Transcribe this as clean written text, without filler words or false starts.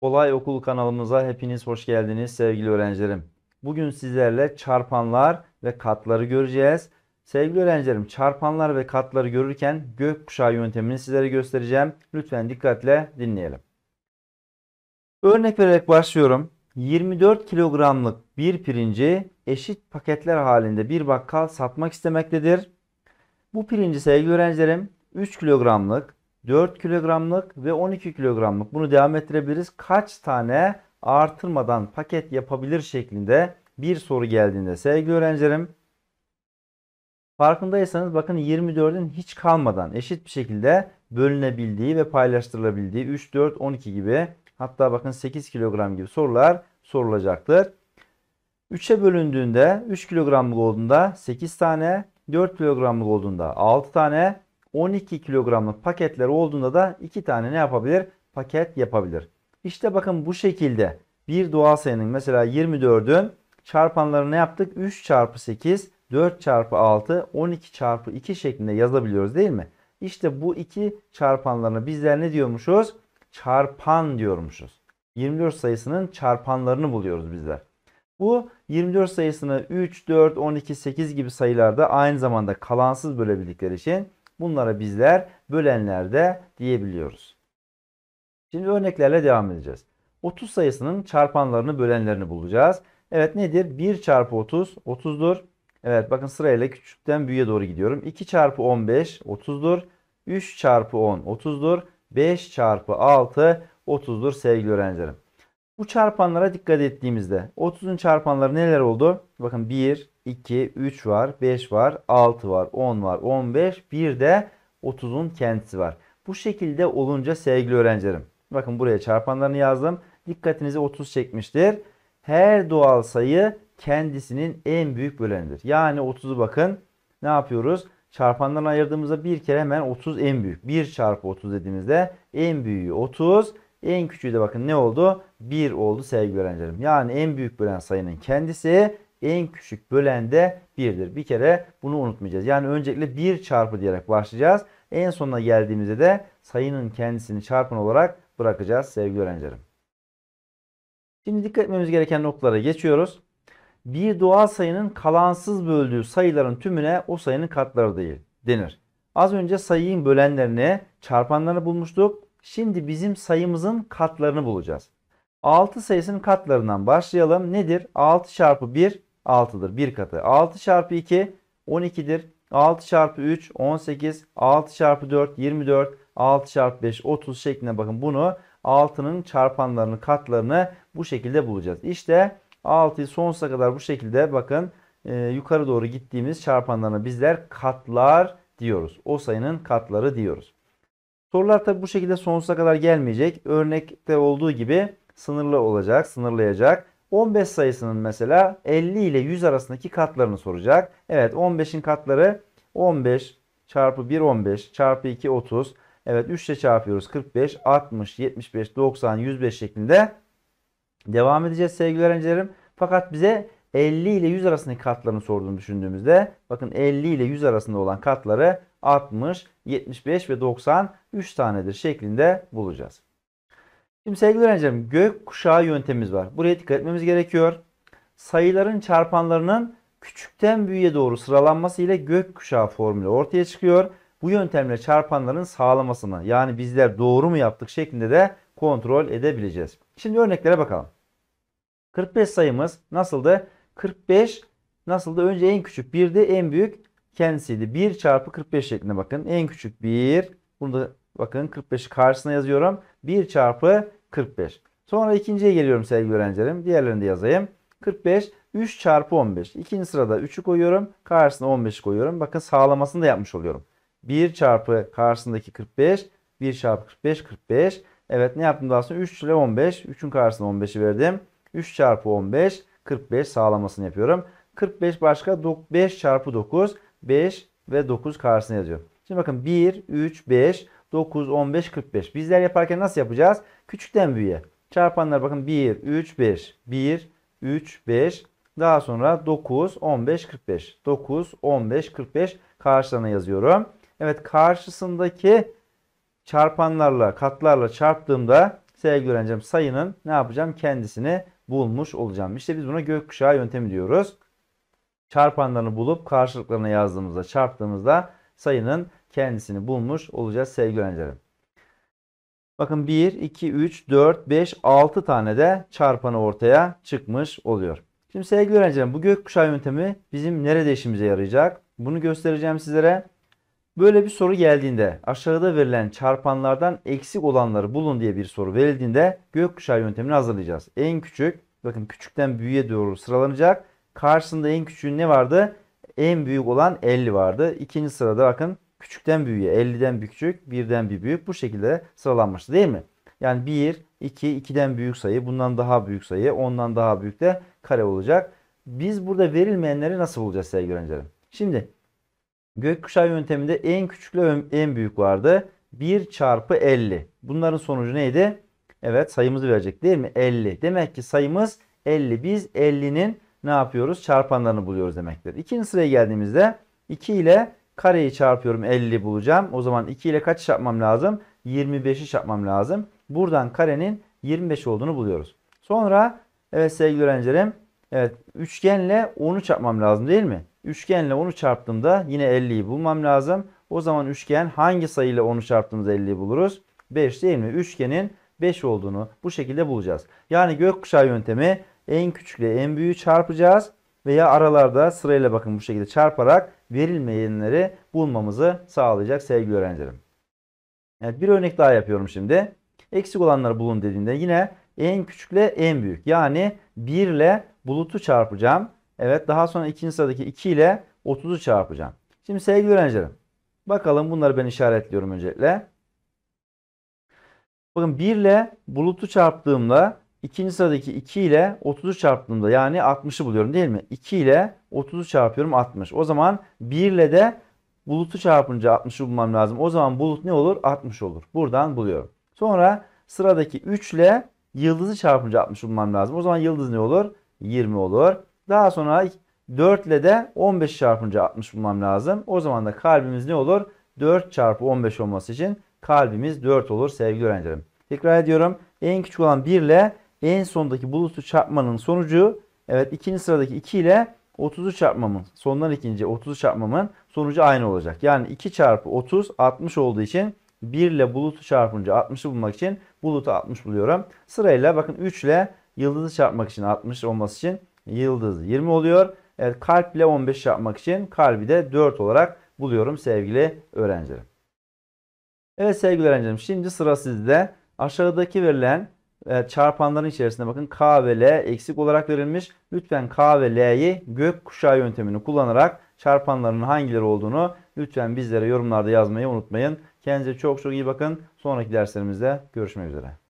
Kolay Okul kanalımıza hepiniz hoş geldiniz sevgili öğrencilerim. Bugün sizlerle çarpanlar ve katları göreceğiz. Sevgili öğrencilerim, çarpanlar ve katları görürken gökkuşağı yöntemini sizlere göstereceğim. Lütfen dikkatle dinleyelim. Örnek vererek başlıyorum. 24 kilogramlık bir pirinci eşit paketler halinde bir bakkal satmak istemektedir. Bu pirinci sevgili öğrencilerim 3 kilogramlık, 4 kilogramlık ve 12 kilogramlık, bunu devam ettirebiliriz. Kaç tane artırmadan paket yapabilir şeklinde bir soru geldiğinde sevgili öğrencilerim, farkındaysanız bakın 24'ün hiç kalmadan eşit bir şekilde bölünebildiği ve paylaştırılabildiği 3, 4, 12 gibi, hatta bakın 8 kilogram gibi sorular sorulacaktır. 3'e bölündüğünde 3 kilogramlık olduğunda 8 tane, 4 kilogramlık olduğunda 6 tane, 12 kilogramlık paketler olduğunda da 2 tane ne yapabilir? Paket yapabilir. İşte bakın bu şekilde bir doğal sayının, mesela 24'ün çarpanlarını ne yaptık? 3 çarpı 8, 4 çarpı 6, 12 çarpı 2 şeklinde yazabiliyoruz değil mi? İşte bu iki çarpanlarını bizler ne diyormuşuz? Çarpan diyormuşuz. 24 sayısının çarpanlarını buluyoruz bizler. Bu 24 sayısını 3, 4, 12, 8 gibi sayılarda aynı zamanda kalansız bölebildikleri için bunlara bizler bölenler de diyebiliyoruz. Şimdi örneklerle devam edeceğiz. 30 sayısının çarpanlarını, bölenlerini bulacağız. Evet, nedir? 1 çarpı 30, 30'dur. Evet, bakın sırayla küçükten büyüğe doğru gidiyorum. 2 çarpı 15, 30'dur. 3 çarpı 10, 30'dur. 5 çarpı 6, 30'dur sevgili öğrencilerim. Bu çarpanlara dikkat ettiğimizde 30'un çarpanları neler oldu? Bakın 1, 2, 3 var, 5 var, 6 var, 10 var, 15, bir de 30'un kendisi var. Bu şekilde olunca sevgili öğrencilerim, bakın buraya çarpanlarını yazdım. Dikkatinizi 30 çekmiştir. Her doğal sayı kendisinin en büyük bölenidir. Yani 30'u bakın ne yapıyoruz? Çarpanlarını ayırdığımızda bir kere hemen 30 en büyük. 1 çarpı 30 dediğimizde en büyüğü 30. En küçüğü de bakın ne oldu? 1 oldu sevgili öğrencilerim. Yani en büyük bölen sayının kendisi en küçük bölen de 1'dir. Bir kere bunu unutmayacağız. Yani öncelikle 1 çarpı diyerek başlayacağız. En sonuna geldiğimizde de sayının kendisini çarpan olarak bırakacağız sevgili öğrencilerim. Şimdi dikkat etmemiz gereken noktalara geçiyoruz. Bir doğal sayının kalansız böldüğü sayıların tümüne o sayının katları değil denir. Az önce sayının bölenlerini, çarpanlarını bulmuştuk. Şimdi bizim sayımızın katlarını bulacağız. 6 sayısının katlarından başlayalım. Nedir? 6 çarpı 1, 6'dır. 1 katı. 6 çarpı 2, 12'dir. 6 çarpı 3, 18. 6 çarpı 4, 24. 6 çarpı 5, 30 şeklinde, bakın bunu 6'nın çarpanlarını, katlarını bu şekilde bulacağız. İşte 6'yı sonsuza kadar bu şekilde bakın yukarı doğru gittiğimiz çarpanlarına bizler katlar diyoruz. O sayının katları diyoruz. Sorular tabi bu şekilde sonsuza kadar gelmeyecek. Örnekte olduğu gibi sınırlı olacak, sınırlayacak. 15 sayısının mesela 50 ile 100 arasındaki katlarını soracak. Evet, 15'in katları 15 çarpı 1 15 çarpı 2 30. Evet, 3 ile çarpıyoruz 45, 60, 75, 90, 105 şeklinde devam edeceğiz sevgili öğrencilerim. Fakat bize 50 ile 100 arasındaki katlarını sorduğunu düşündüğümüzde bakın 50 ile 100 arasında olan katları 60, 75 ve 90 3 tanedir şeklinde bulacağız. Şimdi sevgili öğrencilerim, gökkuşağı yöntemimiz var. Buraya dikkat etmemiz gerekiyor. Sayıların çarpanlarının küçükten büyüğe doğru sıralanması ile gökkuşağı formülü ortaya çıkıyor. Bu yöntemle çarpanların sağlamasını, yani bizler doğru mu yaptık şeklinde de kontrol edebileceğiz. Şimdi örneklere bakalım. 45 sayımız nasıldı? 45 nasıldı? Önce en küçük 1'di, en büyük kendisiydi. 1 çarpı 45 şeklinde bakın. En küçük 1. Bunu da bakın 45'i karşısına yazıyorum. 1 çarpı 45. Sonra ikinciye geliyorum sevgili öğrencilerim. Diğerlerini de yazayım. 45. 3 çarpı 15. İkinci sırada 3'ü koyuyorum. Karşısına 15'i koyuyorum. Bakın sağlamasını da yapmış oluyorum. 1 çarpı karşısındaki 45. 1 çarpı 45. 45. Evet, ne yaptım daha sonra? 3 ile 15. 3'ün karşısına 15'i verdim. 3 çarpı 15. 45 sağlamasını yapıyorum. 45 başka. 5 çarpı 9. 5 ve 9 karşısına yazıyorum. Şimdi bakın 1, 3, 5, 9, 15, 45. Bizler yaparken nasıl yapacağız? Küçükten büyüğe. Çarpanlar bakın 1, 3, 5. 1, 3, 5. Daha sonra 9, 15, 45. 9, 15, 45 karşılarına yazıyorum. Evet, karşısındaki çarpanlarla, katlarla çarptığımda sevgili öğrencim sayının ne yapacağım? Kendisini bulmuş olacağım. İşte biz buna gökkuşağı yöntemi diyoruz. Çarpanlarını bulup karşılıklarına yazdığımızda, çarptığımızda sayının kendisini bulmuş olacağız sevgili öğrencilerim. Bakın 1, 2, 3, 4, 5, 6 tane de çarpanı ortaya çıkmış oluyor. Şimdi sevgili öğrencilerim bu gökkuşağı yöntemi bizim nerede işimize yarayacak? Bunu göstereceğim sizlere. Böyle bir soru geldiğinde aşağıda verilen çarpanlardan eksik olanları bulun diye bir soru verildiğinde gökkuşağı yöntemini hazırlayacağız. En küçük, bakın küçükten büyüğe doğru sıralanacak. Karşısında en küçüğün ne vardı? En büyük olan 50 vardı. İkinci sırada bakın küçükten büyüğe, 50'den bir küçük, 1'den bir büyük bu şekilde sıralanmıştı değil mi? Yani 1, 2, 2'den büyük sayı, bundan daha büyük sayı, ondan daha büyük de kare olacak. Biz burada verilmeyenleri nasıl bulacağız sevgili öğrencilerim? Şimdi gökkuşağı yönteminde en küçükle en büyük vardı. 1 çarpı 50. Bunların sonucu neydi? Evet sayımızı verecek değil mi? 50. Demek ki sayımız 50. Biz 50'nin ne yapıyoruz? Çarpanlarını buluyoruz demektir. İkinci sıraya geldiğimizde 2 ile kareyi çarpıyorum 50 bulacağım. O zaman 2 ile kaç çarpmam lazım? 25'i çarpmam lazım. Buradan karenin 25 olduğunu buluyoruz. Sonra evet sevgili öğrencilerim evet üçgenle 10'u çarpmam lazım değil mi? Üçgenle 10'u çarptığımda yine 50'yi bulmam lazım. O zaman üçgen hangi sayıyla 10'u çarptığımızda 50'yi buluruz? 5 değil mi? Üçgenin 5 olduğunu bu şekilde bulacağız. Yani gökkuşağı yöntemi en küçükle en büyüğü çarpacağız. Veya aralarda sırayla bakın bu şekilde çarparak verilmeyenleri bulmamızı sağlayacak sevgili öğrencilerim. Evet bir örnek daha yapıyorum şimdi. Eksik olanları bulun dediğinde yine en küçükle en büyük. Yani 1 ile bulutu çarpacağım. Evet daha sonra ikinci sıradaki 2 ile 30'u çarpacağım. Şimdi sevgili öğrencilerim bakalım bunları ben işaretliyorum öncelikle. Bakın 1 ile bulutu çarptığımda ikinci sıradaki 2 ile 30'u çarptığımda yani 60'ı buluyorum değil mi? 2 ile 30'u çarpıyorum 60. O zaman 1 ile de bulutu çarpınca 60'ı bulmam lazım. O zaman bulut ne olur? 60 olur. Buradan buluyorum. Sonra sıradaki 3 ile yıldızı çarpınca 60'ı bulmam lazım. O zaman yıldız ne olur? 20 olur. Daha sonra 4 ile de 15 çarpınca 60 bulmam lazım. O zaman da kalbimiz ne olur? 4 çarpı 15 olması için kalbimiz 4 olur sevgili öğrencilerim. Tekrar ediyorum. En küçük olan 1 ile en sondaki bulutu çarpmanın sonucu evet ikinci sıradaki 2 ile 30'u çarpmamın sondan ikinci 30'u çarpmamın sonucu aynı olacak. Yani 2 çarpı 30 60 olduğu için 1 ile bulutu çarpınca 60'ı bulmak için bulutu 60 buluyorum. Sırayla bakın 3 ile yıldızı çarpmak için 60 olması için yıldız 20 oluyor. Evet kalp ile 15 çarpmak için kalbi de 4 olarak buluyorum sevgili öğrencilerim. Evet sevgili öğrencilerim şimdi sıra sizde. Aşağıdaki verilen çarpanların içerisinde bakın K ve L eksik olarak verilmiş. Lütfen K ve L'yi gökkuşağı yöntemini kullanarak çarpanların hangileri olduğunu lütfen bizlere yorumlarda yazmayı unutmayın. Kendinize çok çok iyi bakın. Sonraki derslerimizde görüşmek üzere.